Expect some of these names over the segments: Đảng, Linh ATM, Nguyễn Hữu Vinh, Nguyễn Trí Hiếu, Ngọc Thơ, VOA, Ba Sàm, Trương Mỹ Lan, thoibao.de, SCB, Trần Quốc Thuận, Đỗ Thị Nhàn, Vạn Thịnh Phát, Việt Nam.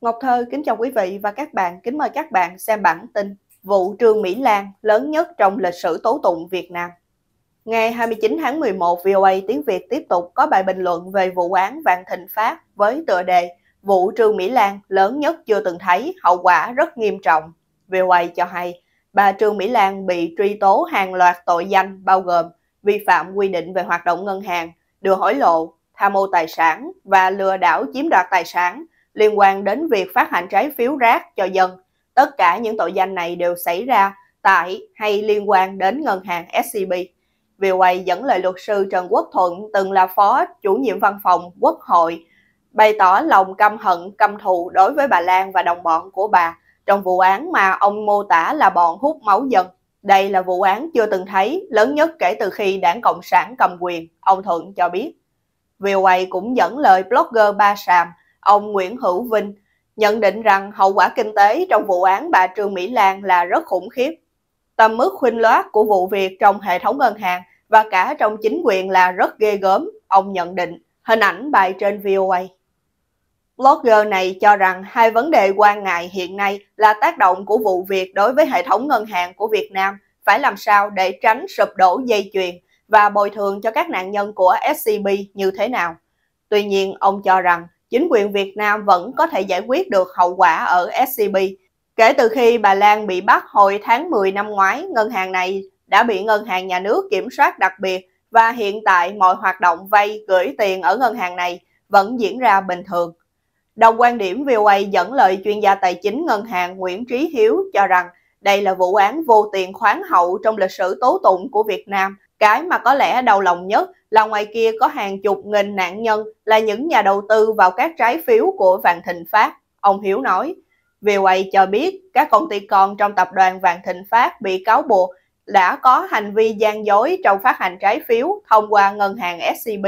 Ngọc Thơ kính chào quý vị và các bạn, kính mời các bạn xem bản tin vụ Trương Mỹ Lan lớn nhất trong lịch sử tố tụng Việt Nam. Ngày 29 tháng 11, VOA tiếng Việt tiếp tục có bài bình luận về vụ án Vạn Thịnh Phát với tựa đề vụ Trương Mỹ Lan lớn nhất chưa từng thấy, hậu quả rất nghiêm trọng. VOA cho hay bà Trương Mỹ Lan bị truy tố hàng loạt tội danh bao gồm vi phạm quy định về hoạt động ngân hàng, đưa hối lộ, tham ô tài sản và lừa đảo chiếm đoạt tài sản liên quan đến việc phát hành trái phiếu rác cho dân. Tất cả những tội danh này đều xảy ra tại hay liên quan đến ngân hàng SCB. VOA dẫn lời luật sư Trần Quốc Thuận, từng là phó chủ nhiệm văn phòng Quốc hội, bày tỏ lòng căm hận, căm thù đối với bà Lan và đồng bọn của bà trong vụ án mà ông mô tả là bọn hút máu dân. Đây là vụ án chưa từng thấy, lớn nhất kể từ khi Đảng Cộng sản cầm quyền, ông Thuận cho biết. VOA cũng dẫn lời blogger Ba Sàm, ông Nguyễn Hữu Vinh, nhận định rằng hậu quả kinh tế trong vụ án bà Trương Mỹ Lan là rất khủng khiếp. Tầm mức khuynh loát của vụ việc trong hệ thống ngân hàng và cả trong chính quyền là rất ghê gớm, ông nhận định, hình ảnh bài trên VOA. Blogger này cho rằng hai vấn đề quan ngại hiện nay là tác động của vụ việc đối với hệ thống ngân hàng của Việt Nam, phải làm sao để tránh sụp đổ dây chuyền, và bồi thường cho các nạn nhân của SCB như thế nào. Tuy nhiên, ông cho rằng chính quyền Việt Nam vẫn có thể giải quyết được hậu quả ở SCB. Kể từ khi bà Lan bị bắt hồi tháng 10 năm ngoái, ngân hàng này đã bị ngân hàng nhà nước kiểm soát đặc biệt và hiện tại mọi hoạt động vay, gửi tiền ở ngân hàng này vẫn diễn ra bình thường. Đồng quan điểm, VOA dẫn lời chuyên gia tài chính ngân hàng Nguyễn Trí Hiếu cho rằng đây là vụ án vô tiền khoáng hậu trong lịch sử tố tụng của Việt Nam. Cái mà có lẽ đau lòng nhất là ngoài kia có hàng chục nghìn nạn nhân là những nhà đầu tư vào các trái phiếu của Vạn Thịnh Phát, ông Hiếu nói. VOA cho biết các công ty con trong tập đoàn Vạn Thịnh Phát bị cáo buộc đã có hành vi gian dối trong phát hành trái phiếu thông qua ngân hàng SCB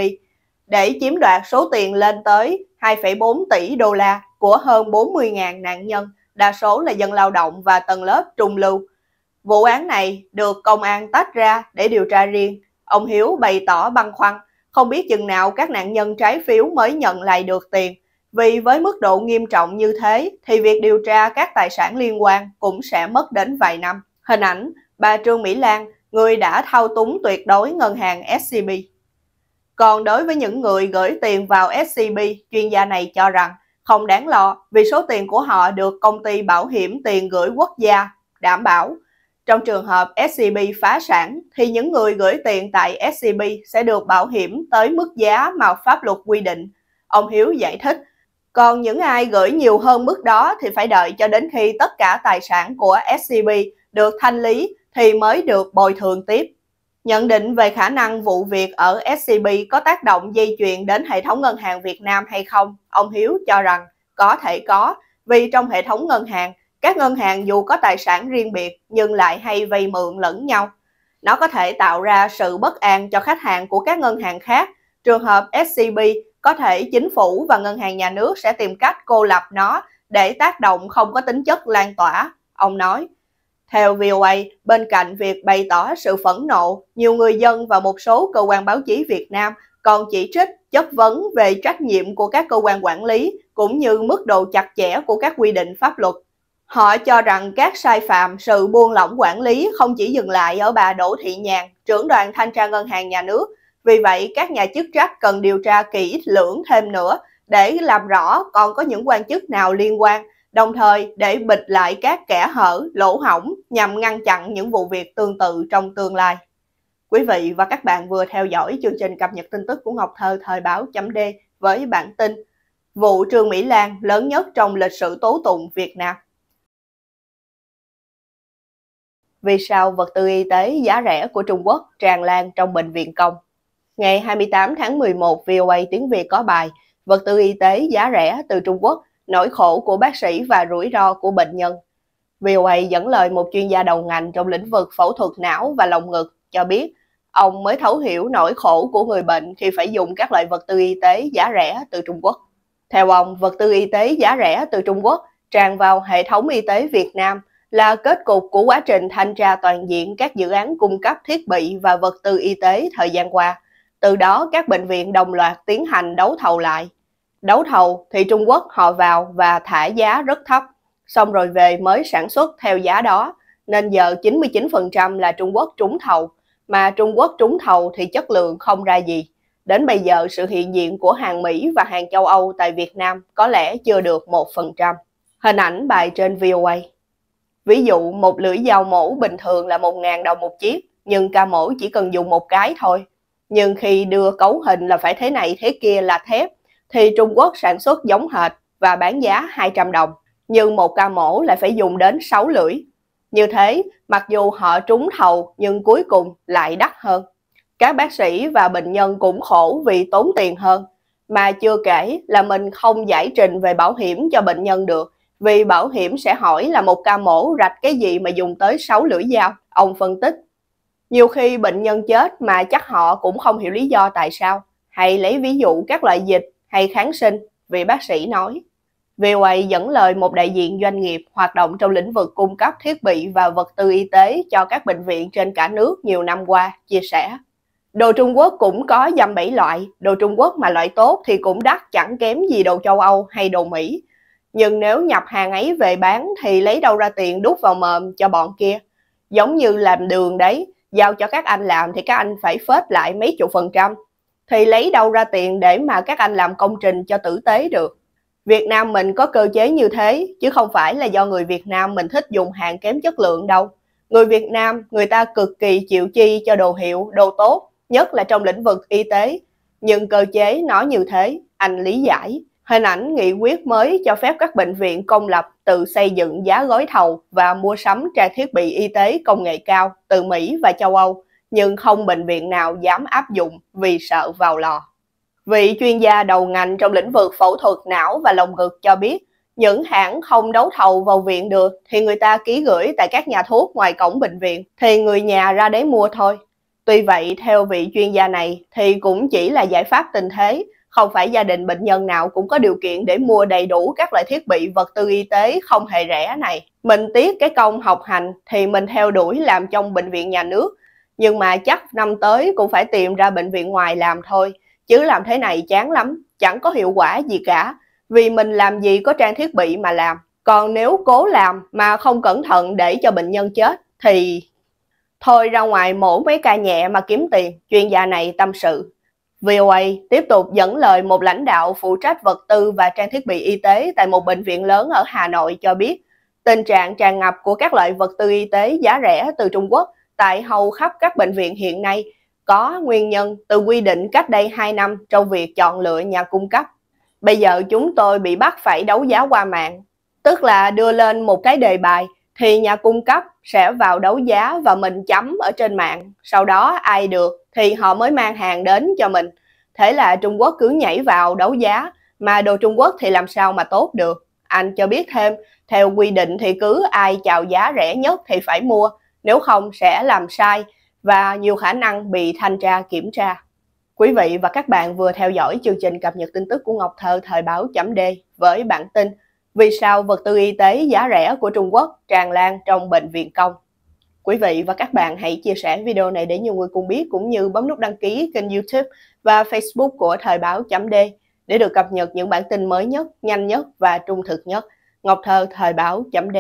để chiếm đoạt số tiền lên tới 2,4 tỷ đô la của hơn 40.000 nạn nhân, đa số là dân lao động và tầng lớp trung lưu. Vụ án này được công an tách ra để điều tra riêng. Ông Hiếu bày tỏ băn khoăn, không biết chừng nào các nạn nhân trái phiếu mới nhận lại được tiền. Vì với mức độ nghiêm trọng như thế thì việc điều tra các tài sản liên quan cũng sẽ mất đến vài năm. Hình ảnh bà Trương Mỹ Lan, người đã thao túng tuyệt đối ngân hàng SCB. Còn đối với những người gửi tiền vào SCB, chuyên gia này cho rằng không đáng lo vì số tiền của họ được công ty bảo hiểm tiền gửi quốc gia đảm bảo. Trong trường hợp SCB phá sản thì những người gửi tiền tại SCB sẽ được bảo hiểm tới mức giá mà pháp luật quy định, ông Hiếu giải thích. Còn những ai gửi nhiều hơn mức đó thì phải đợi cho đến khi tất cả tài sản của SCB được thanh lý thì mới được bồi thường tiếp. Nhận định về khả năng vụ việc ở SCB có tác động dây chuyền đến hệ thống ngân hàng Việt Nam hay không, ông Hiếu cho rằng có thể có, vì trong hệ thống ngân hàng, các ngân hàng dù có tài sản riêng biệt nhưng lại hay vay mượn lẫn nhau. Nó có thể tạo ra sự bất an cho khách hàng của các ngân hàng khác. Trường hợp SCB, có thể chính phủ và ngân hàng nhà nước sẽ tìm cách cô lập nó để tác động không có tính chất lan tỏa, ông nói. Theo VOA, bên cạnh việc bày tỏ sự phẫn nộ, nhiều người dân và một số cơ quan báo chí Việt Nam còn chỉ trích, chất vấn về trách nhiệm của các cơ quan quản lý cũng như mức độ chặt chẽ của các quy định pháp luật. Họ cho rằng các sai phạm, sự buông lỏng quản lý không chỉ dừng lại ở bà Đỗ Thị Nhàn, trưởng đoàn thanh tra ngân hàng nhà nước. Vì vậy, các nhà chức trách cần điều tra kỹ lưỡng thêm nữa để làm rõ còn có những quan chức nào liên quan, đồng thời để bịt lại các kẽ hở, lỗ hổng nhằm ngăn chặn những vụ việc tương tự trong tương lai. Quý vị và các bạn vừa theo dõi chương trình cập nhật tin tức của Ngọc Thơ thời báo.d với bản tin vụ Trương Mỹ Lan lớn nhất trong lịch sử tố tụng Việt Nam. Vì sao vật tư y tế giá rẻ của Trung Quốc tràn lan trong bệnh viện công? Ngày 28 tháng 11, VOA tiếng Việt có bài vật tư y tế giá rẻ từ Trung Quốc, nỗi khổ của bác sĩ và rủi ro của bệnh nhân. VOA dẫn lời một chuyên gia đầu ngành trong lĩnh vực phẫu thuật não và lồng ngực cho biết, ông mới thấu hiểu nỗi khổ của người bệnh khi phải dùng các loại vật tư y tế giá rẻ từ Trung Quốc. Theo ông, vật tư y tế giá rẻ từ Trung Quốc tràn vào hệ thống y tế Việt Nam là kết cục của quá trình thanh tra toàn diện các dự án cung cấp thiết bị và vật tư y tế thời gian qua. Từ đó, các bệnh viện đồng loạt tiến hành đấu thầu lại. Đấu thầu thì Trung Quốc họ vào và thả giá rất thấp, xong rồi về mới sản xuất theo giá đó. Nên giờ 99% là Trung Quốc trúng thầu, mà Trung Quốc trúng thầu thì chất lượng không ra gì. Đến bây giờ sự hiện diện của hàng Mỹ và hàng châu Âu tại Việt Nam có lẽ chưa được 1%. Hình ảnh bài trên VOA. Ví dụ một lưỡi dao mổ bình thường là 1.000 đồng một chiếc, nhưng ca mổ chỉ cần dùng một cái thôi. Nhưng khi đưa cấu hình là phải thế này thế kia là thép, thì Trung Quốc sản xuất giống hệt và bán giá 200 đồng. Nhưng một ca mổ lại phải dùng đến 6 lưỡi. Như thế, mặc dù họ trúng thầu nhưng cuối cùng lại đắt hơn. Các bác sĩ và bệnh nhân cũng khổ vì tốn tiền hơn. Mà chưa kể là mình không giải trình về bảo hiểm cho bệnh nhân được, vì bảo hiểm sẽ hỏi là một ca mổ rạch cái gì mà dùng tới 6 lưỡi dao, ông phân tích. Nhiều khi bệnh nhân chết mà chắc họ cũng không hiểu lý do tại sao. Hay lấy ví dụ các loại dịch hay kháng sinh, vị bác sĩ nói. VOA dẫn lời một đại diện doanh nghiệp hoạt động trong lĩnh vực cung cấp thiết bị và vật tư y tế cho các bệnh viện trên cả nước nhiều năm qua, chia sẻ. Đồ Trung Quốc cũng có dăm bảy loại, đồ Trung Quốc mà loại tốt thì cũng đắt chẳng kém gì đồ châu Âu hay đồ Mỹ. Nhưng nếu nhập hàng ấy về bán thì lấy đâu ra tiền đút vào mồm cho bọn kia. Giống như làm đường đấy, giao cho các anh làm thì các anh phải phết lại mấy chục %. Thì lấy đâu ra tiền để mà các anh làm công trình cho tử tế được. Việt Nam mình có cơ chế như thế, chứ không phải là do người Việt Nam mình thích dùng hàng kém chất lượng đâu. Người Việt Nam, người ta cực kỳ chịu chi cho đồ hiệu, đồ tốt, nhất là trong lĩnh vực y tế. Nhưng cơ chế nó như thế, anh lý giải. Hình ảnh nghị quyết mới cho phép các bệnh viện công lập tự xây dựng giá gói thầu và mua sắm trang thiết bị y tế công nghệ cao từ Mỹ và châu Âu, nhưng không bệnh viện nào dám áp dụng vì sợ vào lò. Vị chuyên gia đầu ngành trong lĩnh vực phẫu thuật não và lồng ngực cho biết, những hãng không đấu thầu vào viện được thì người ta ký gửi tại các nhà thuốc ngoài cổng bệnh viện, thì người nhà ra đấy mua thôi. Tuy vậy, theo vị chuyên gia này thì cũng chỉ là giải pháp tình thế, không phải gia đình bệnh nhân nào cũng có điều kiện để mua đầy đủ các loại thiết bị vật tư y tế không hề rẻ này. Mình tiếc cái công học hành thì mình theo đuổi làm trong bệnh viện nhà nước, nhưng mà chắc năm tới cũng phải tìm ra bệnh viện ngoài làm thôi. Chứ làm thế này chán lắm, chẳng có hiệu quả gì cả, vì mình làm gì có trang thiết bị mà làm. Còn nếu cố làm mà không cẩn thận để cho bệnh nhân chết thì thôi ra ngoài mổ mấy ca nhẹ mà kiếm tiền, chuyên gia này tâm sự. VOA tiếp tục dẫn lời một lãnh đạo phụ trách vật tư và trang thiết bị y tế tại một bệnh viện lớn ở Hà Nội cho biết, tình trạng tràn ngập của các loại vật tư y tế giá rẻ từ Trung Quốc tại hầu khắp các bệnh viện hiện nay có nguyên nhân từ quy định cách đây 2 năm trong việc chọn lựa nhà cung cấp. Bây giờ chúng tôi bị bắt phải đấu giá qua mạng, tức là đưa lên một cái đề bài thì nhà cung cấp sẽ vào đấu giá và mình chấm ở trên mạng, sau đó ai được thì họ mới mang hàng đến cho mình. Thế là Trung Quốc cứ nhảy vào đấu giá, mà đồ Trung Quốc thì làm sao mà tốt được. Anh cho biết thêm, theo quy định thì cứ ai chào giá rẻ nhất thì phải mua, nếu không sẽ làm sai và nhiều khả năng bị thanh tra kiểm tra. Quý vị và các bạn vừa theo dõi chương trình cập nhật tin tức của Ngọc Thơ thời báo.d với bản tin Vì sao vật tư y tế giá rẻ của Trung Quốc tràn lan trong bệnh viện công. Quý vị và các bạn hãy chia sẻ video này để nhiều người cùng biết, cũng như bấm nút đăng ký kênh YouTube và Facebook của thời báo.d để được cập nhật những bản tin mới nhất, nhanh nhất và trung thực nhất. Ngọc Thơ thời báo.d